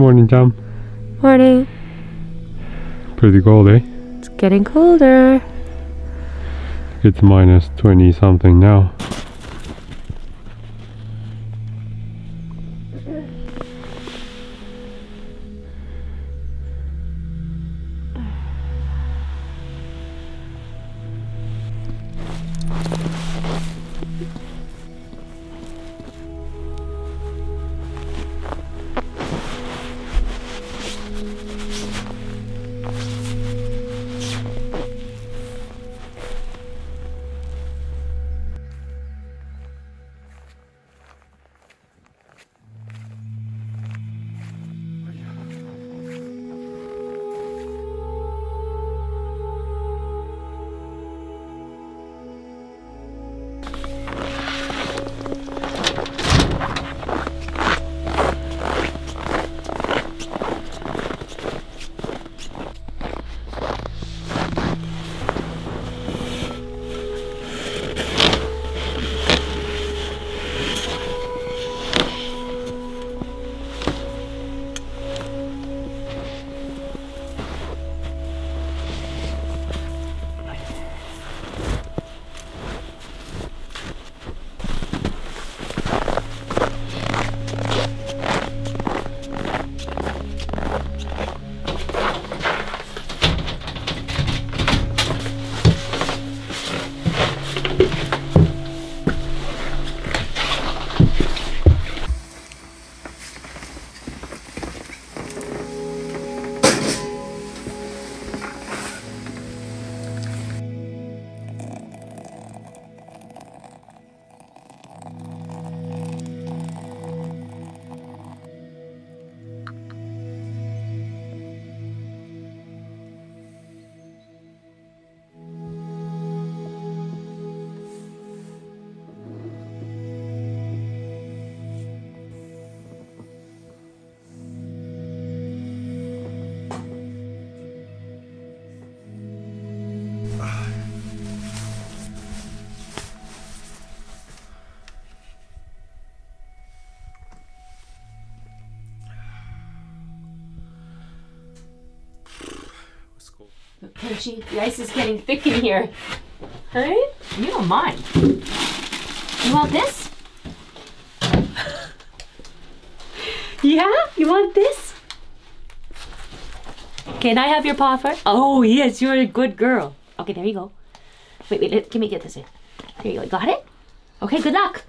Morning, Tom. Morning. Pretty cold, eh? It's getting colder. It's minus 20 something now. Tenshi, the ice is getting thick in here. Right? You don't mind. You want this? Yeah? You want this? Can I have your paw first? Oh yes, you're a good girl. Okay, there you go. Wait, wait, let me get this in. There you go, got it? Okay, good luck.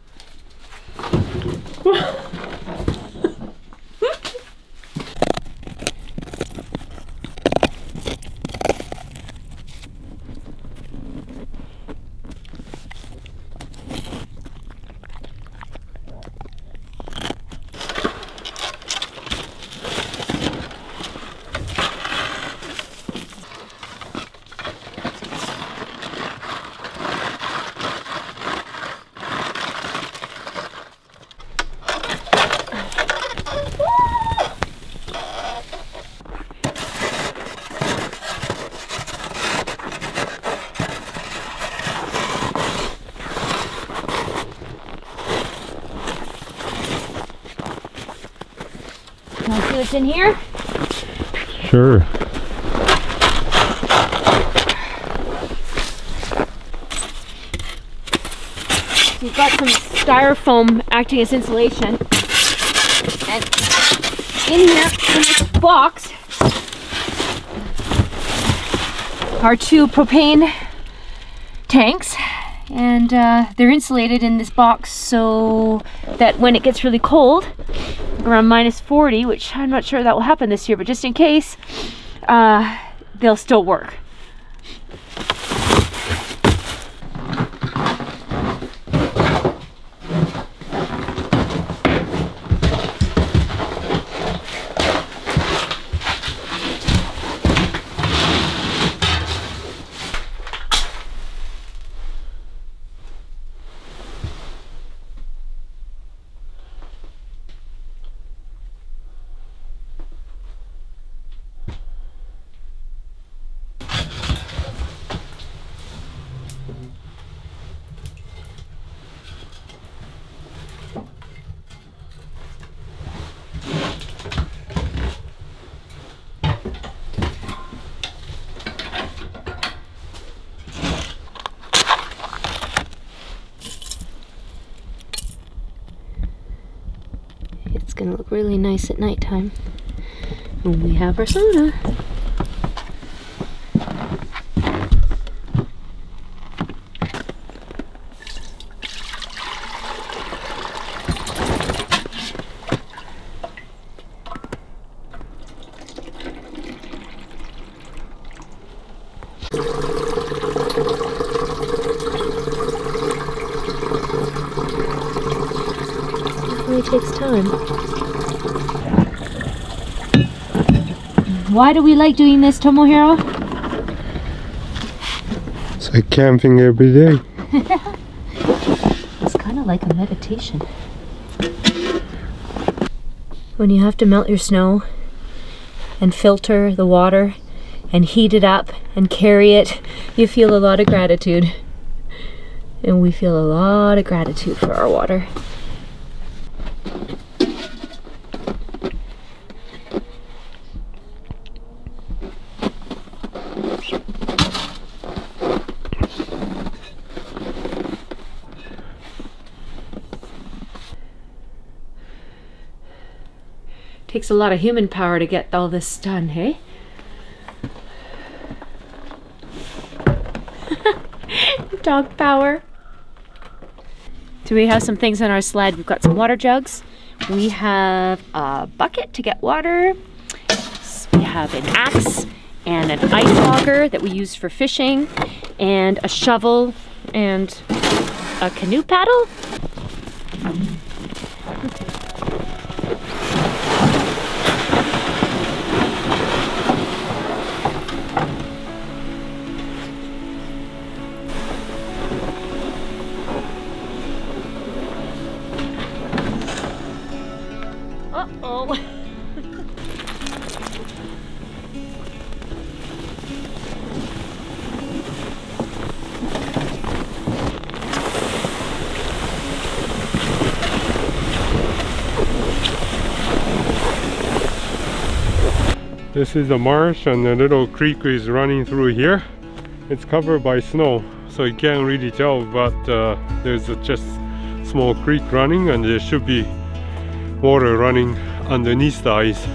Want to see what's in here? Sure. We've got some styrofoam acting as insulation. And in here, in this box, are two propane tanks. And they're insulated in this box so that when it gets really cold, around minus 40, which I'm not sure that will happen this year, but just in case, they'll still work. It's gonna look really nice at nighttime. And we have our soda. Takes time. Why do we like doing this, Tomohiro? It's like camping every day. It's kind of like a meditation. When you have to melt your snow and filter the water and heat it up and carry it, you feel a lot of gratitude. And we feel a lot of gratitude for our water. Takes a lot of human power to get all this done, hey? Dog power. So we have some things on our sled. We've got some water jugs. We have a bucket to get water. We have an axe and an ice auger that we use for fishing, and a shovel and a canoe paddle. This is a marsh and a little creek is running through here. It's covered by snow, so you can't really tell, but there's just a small creek running and there should be water running underneath the ice.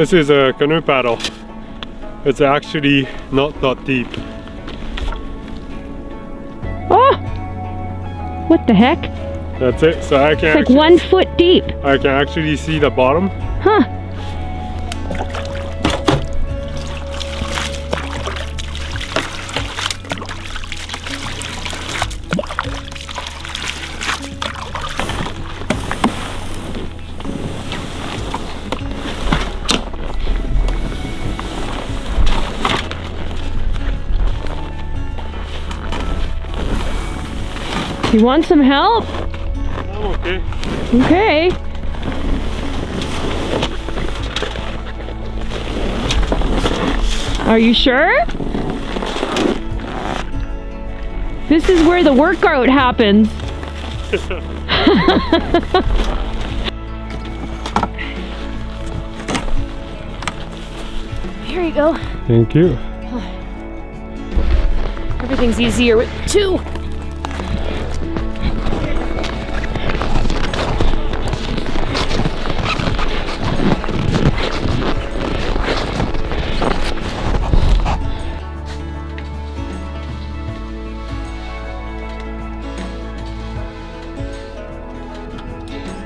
This is a canoe paddle. It's actually not that deep. Oh! What the heck? That's it. So I can. It's like 1 foot deep. I can actually see the bottom. Huh. You want some help? I'm okay. Okay. Are you sure? This is where the workout happens. Here you go. Thank you. Everything's easier with two.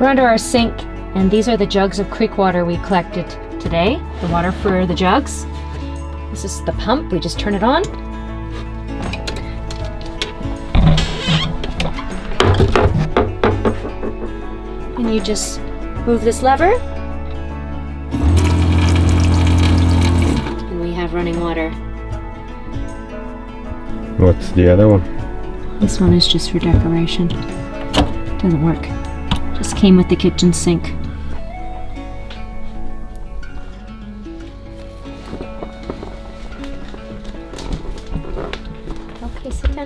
We're under our sink, and these are the jugs of creek water we collected today. The water for the jugs. This is the pump, we just turn it on. And you just move this lever. And we have running water. What's the other one? This one is just for decoration. Doesn't work. This came with the kitchen sink.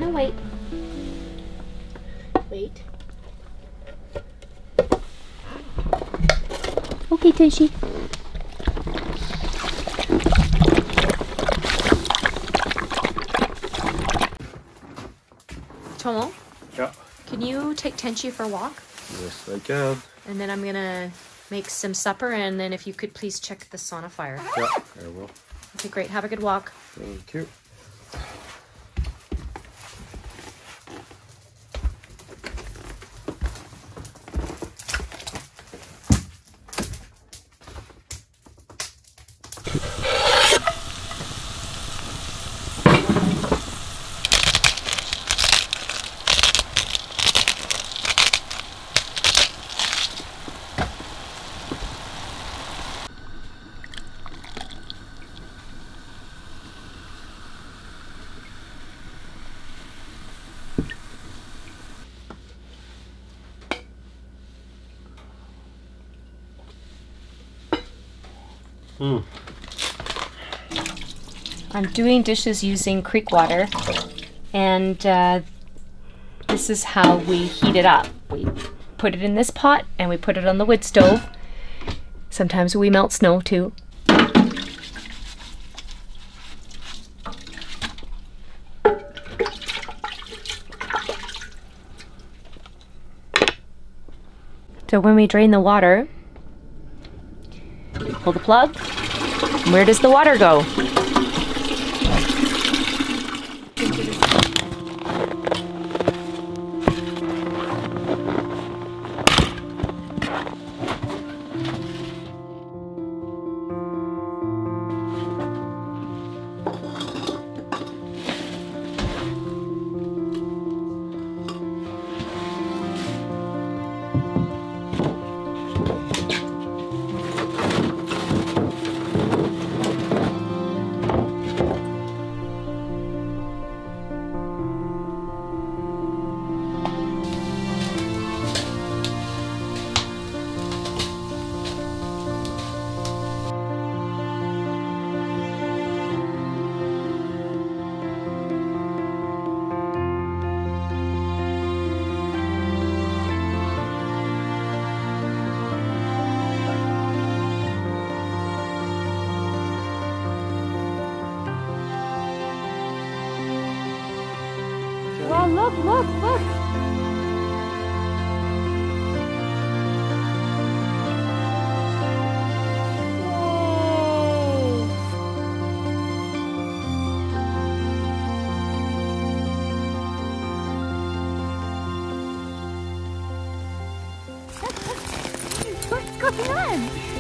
gonna wait. Wait. Okay, Tenshi. Tomo? Yeah? Can you take Tenshi for a walk? Yes, I can. And then I'm gonna make some supper, and then if you could please check the sauna fire. Yeah, I will. Okay, great. Have a good walk. Thank you. Mm. I'm doing dishes using creek water, and this is how we heat it up. We put it in this pot and we put it on the wood stove. Sometimes we melt snow too. So when we drain the water, pull the plug. Where does the water go? Oh, look, look, look! Whoa. What's going on?